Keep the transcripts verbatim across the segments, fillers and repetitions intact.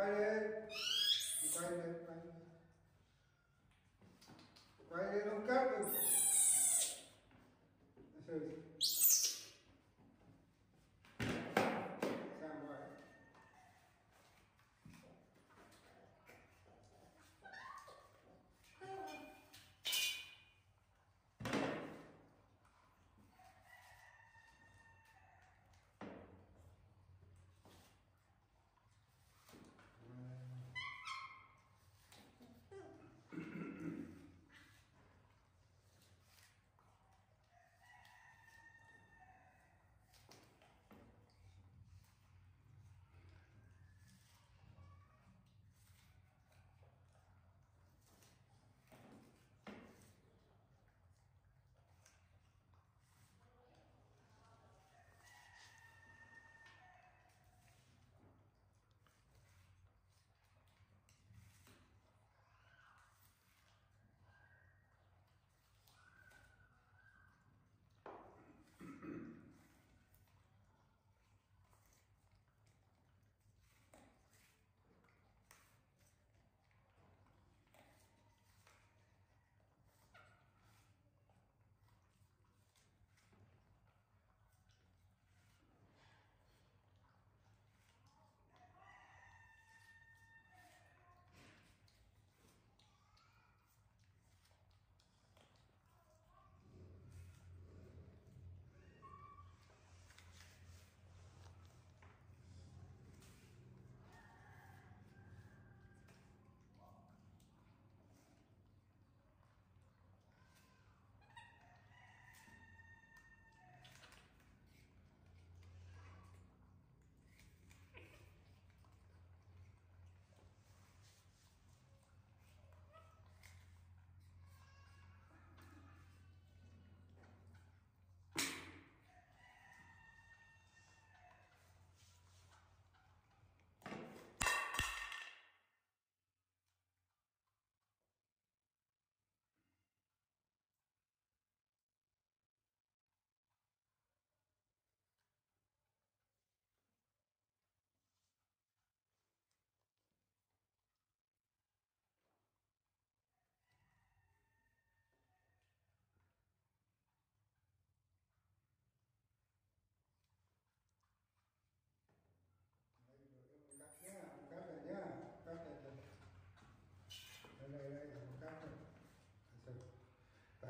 right hand, right hand, right hand. Right hand on campus. That's it. Sound right.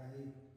Thank you.